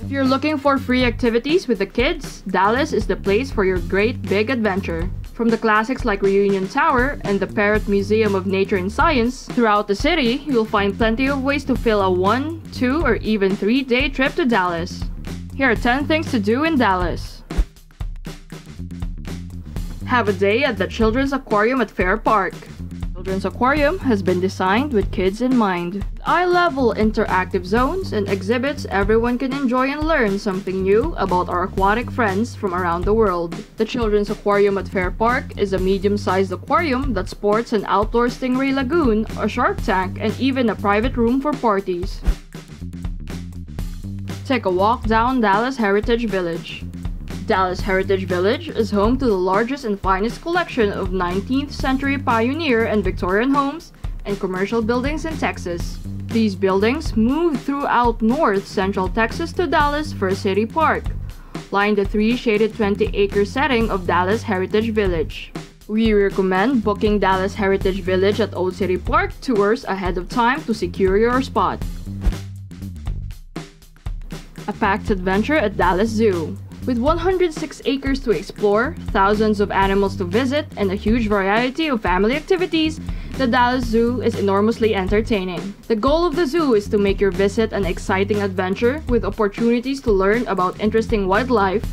If you're looking for free activities with the kids, Dallas is the place for your great big adventure. From the classics like Reunion Tower and the Perot Museum of Nature and Science, throughout the city, you'll find plenty of ways to fill a 1, 2, or even 3-day trip to Dallas. Here are 10 things to do in Dallas. Have a day at the Children's Aquarium at Fair Park. Children's Aquarium has been designed with kids in mind. Eye-level interactive zones and exhibits everyone can enjoy and learn something new about our aquatic friends from around the world. The Children's Aquarium at Fair Park is a medium-sized aquarium that sports an outdoor stingray lagoon, a shark tank, and even a private room for parties. Take a walk down Dallas Heritage Village. Dallas Heritage Village is home to the largest and finest collection of 19th century pioneer and Victorian homes and commercial buildings in Texas. These buildings moved throughout north central Texas to Dallas' First City Park, lined the three-shaded 20-acre setting of Dallas Heritage Village. We recommend booking Dallas Heritage Village at Old City Park tours ahead of time to secure your spot. A packed adventure at Dallas Zoo. With 106 acres to explore, thousands of animals to visit, and a huge variety of family activities, the Dallas Zoo is enormously entertaining. The goal of the zoo is to make your visit an exciting adventure with opportunities to learn about interesting wildlife,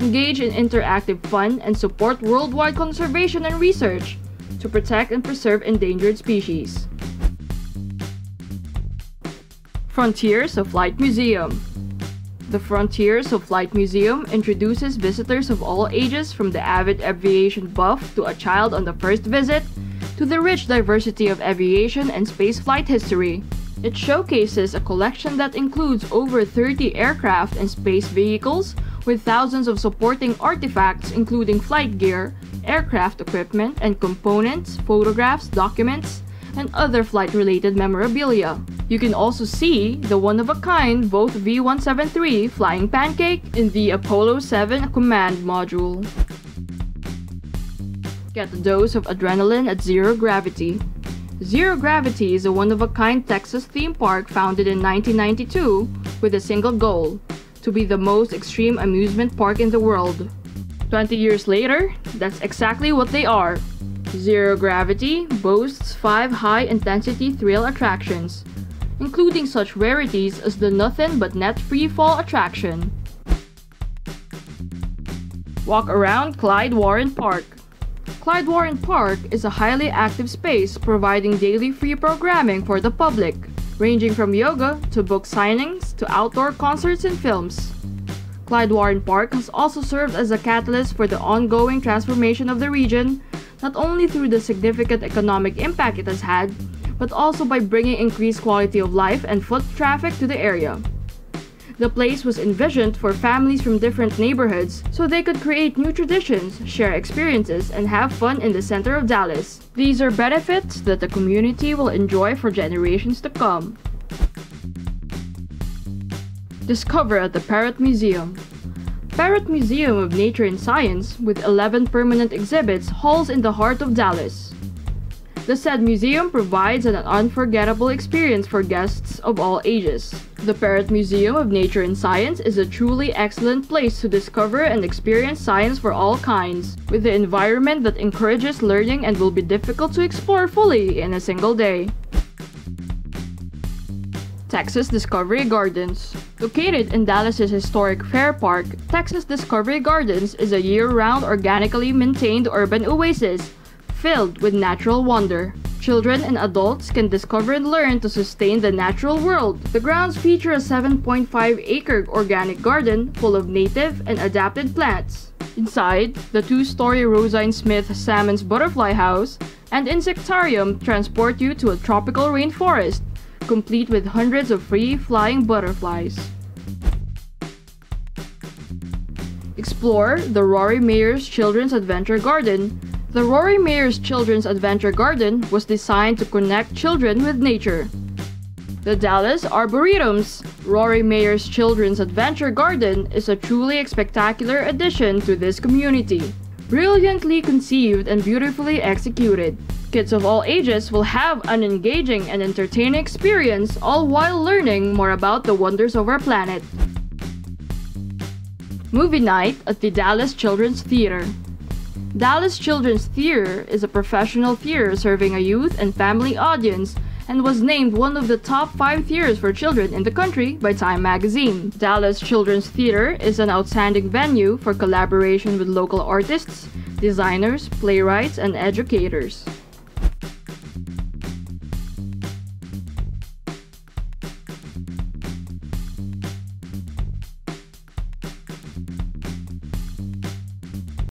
engage in interactive fun, and support worldwide conservation and research to protect and preserve endangered species. Frontiers of Flight Museum. The Frontiers of Flight Museum introduces visitors of all ages, from the avid aviation buff to a child on the first visit, to the rich diversity of aviation and spaceflight history. It showcases a collection that includes over 30 aircraft and space vehicles, with thousands of supporting artifacts including flight gear, aircraft equipment and components, photographs, documents, and other flight-related memorabilia. You can also see the one-of-a-kind both V-173 Flying Pancake and the Apollo 7 Command Module. Get a dose of adrenaline at Zero Gravity. Zero Gravity is a one-of-a-kind Texas theme park founded in 1992 with a single goal: to be the most extreme amusement park in the world. 20 years later, that's exactly what they are. Zero Gravity boasts 5 high-intensity thrill attractions, including such rarities as the Nothing But Net Freefall attraction. Walk around Klyde Warren Park. Klyde Warren Park is a highly active space providing daily free programming for the public, ranging from yoga to book signings to outdoor concerts and films. Klyde Warren Park has also served as a catalyst for the ongoing transformation of the region, not only through the significant economic impact it has had, but also by bringing increased quality of life and foot traffic to the area. The place was envisioned for families from different neighborhoods so they could create new traditions, share experiences, and have fun in the center of Dallas. These are benefits that the community will enjoy for generations to come. Discover at the Perot Museum. Perot Museum of Nature and Science, with 11 permanent exhibits, halls in the heart of Dallas. The said museum provides an unforgettable experience for guests of all ages. The Perot Museum of Nature and Science is a truly excellent place to discover and experience science for all kinds, with an environment that encourages learning and will be difficult to explore fully in a single day. Texas Discovery Gardens. Located in Dallas's historic Fair Park, Texas Discovery Gardens is a year-round organically maintained urban oasis filled with natural wonder. Children and adults can discover and learn to sustain the natural world. The grounds feature a 7.5-acre organic garden full of native and adapted plants. Inside, the two-story Rosine Smith Salmon's Butterfly House and Insectarium transport you to a tropical rainforest, complete with hundreds of free flying butterflies. Explore the Rory Myers Children's Adventure Garden. The Rory Myers Children's Adventure Garden was designed to connect children with nature. The Dallas Arboretum's Rory Myers Children's Adventure Garden is a truly spectacular addition to this community. Brilliantly conceived and beautifully executed, kids of all ages will have an engaging and entertaining experience, all while learning more about the wonders of our planet. Movie night at the Dallas Children's Theater. Dallas Children's Theater is a professional theater serving a youth and family audience and was named one of the top 5 theaters for children in the country by Time magazine. Dallas Children's Theater is an outstanding venue for collaboration with local artists, designers, playwrights, and educators.